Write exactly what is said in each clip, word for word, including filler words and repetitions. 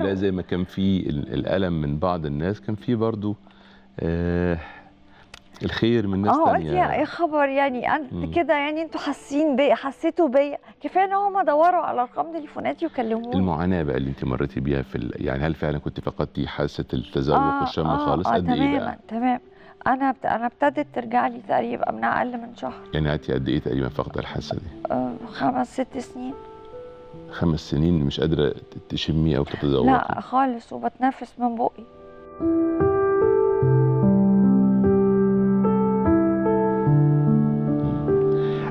بالله زي ما كان في الألم من بعض الناس كان في برضو آه الخير من ناس تانية. اه يا خبر يعني انت كده يعني انتوا حاسين بيا، حسيتوا بيا، كفايه ان هم دوروا على ارقام تليفوناتي وكلموني. المعاناه بقى اللي انت مريتي بيها في ال... يعني هل فعلا كنت فقدتي حاسه التذوق آه والشم آه خالص آه قد تمام ايه بقى؟ تمام انا بت... انا ابتدت ترجع لي تقريبا من اقل من شهر. يعني قعدتي قد ايه تقريبا فاقده الحاسه دي؟ آه خمس ست سنين. خمس سنين مش قادره تشمي او تتذوقي؟ لا خالص، وبتنفس من بقي.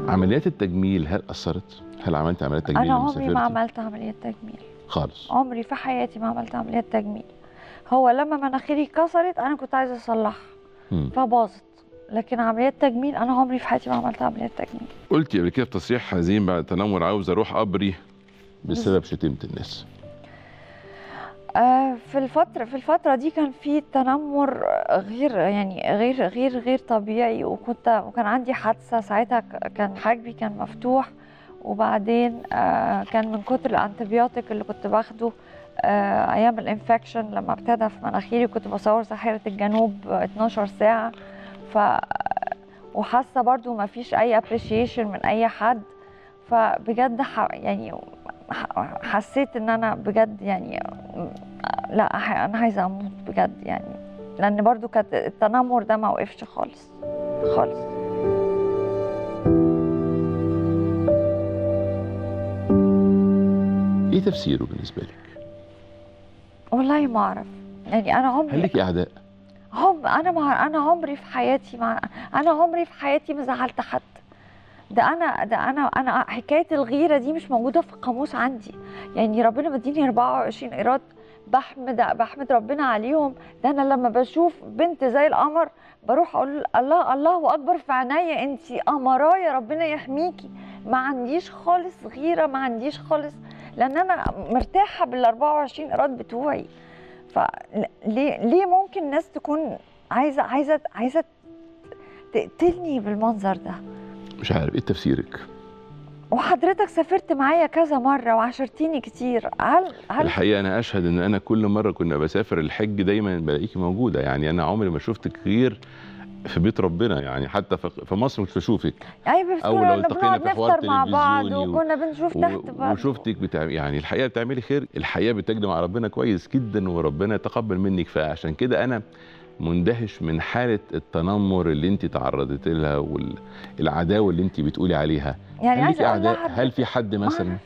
عمليات التجميل هل أثرت؟ هل عملت عمليات تجميل؟ أنا عمري ما عملت عمليات تجميل خالص، عمري في حياتي ما عملت عمليات تجميل. هو لما مناخيري كسرت أنا كنت عايزة أصلحها فباظت، لكن عمليات تجميل أنا عمري في حياتي ما عملت عمليات تجميل. قلتي قبل كده في تصريح حزين بعد تنمر عاوزة أروح قبري بسبب شتيمة الناس. في الفترة في الفترة دي كان في تنمر غير يعني غير غير غير طبيعي، وكنت وكان عندي حادثة ساعتها، كان حاجبي كان مفتوح، وبعدين كان من كتر الانتبيوتيك اللي كنت باخده ايام الانفكشن لما ابتدى في مناخيري كنت بصور ساحرة الجنوب اتناشر ساعة، ف وحاسة برضو ما فيش اي ابريشيشن من اي حد، فبجد يعني حسيت ان انا بجد يعني لا انا عايزه اموت بجد يعني، لان برضو كانت التنمر ده ما وقفش خالص خالص. ايه تفسيره بالنسبه لك؟ والله ما اعرف يعني انا عمري. هل لك اعداء؟ هم انا ما انا عمري في حياتي ما انا عمري في حياتي ما زعلت حد. ده انا ده انا انا حكايه الغيره دي مش موجوده في القاموس عندي، يعني ربنا مديني اربعة وعشرين ايراد بحمد بحمد ربنا عليهم. ده انا لما بشوف بنت زي القمر بروح اقول الله الله اكبر في عينيا، انتي قمرايه ربنا يحميكي. ما عنديش خالص غيره، ما عنديش خالص، لان انا مرتاحه بال اربعة وعشرين ايراد بتوعي. فليه ليه ممكن الناس تكون عايزه عايزه عايزه تقتلني بالمنظر ده؟ مش عارف ايه تفسيرك؟ وحضرتك سافرت معايا كذا مره وعاشرتيني كتير. هل هل الحقيقه انا اشهد ان انا كل مره كنا بسافر الحج دايما بلاقيكي موجوده، يعني انا عمري ما شفتك غير في بيت ربنا، يعني حتى في مصر مش بشوفك. ايوه بس كنا بنقعد نفطر مع بعض وكنا بنشوف تحت بعض وشفتك بتاع... يعني الحقيقه بتعملي خير، الحقيقه بتجدي مع ربنا كويس جدا وربنا يتقبل منك. فعشان كده انا مندهش من حالة التنمر اللي انت تعرضت لها والعداوة اللي انت بتقولي عليها. يعني هل في أعداء؟ هل في حد مثلا؟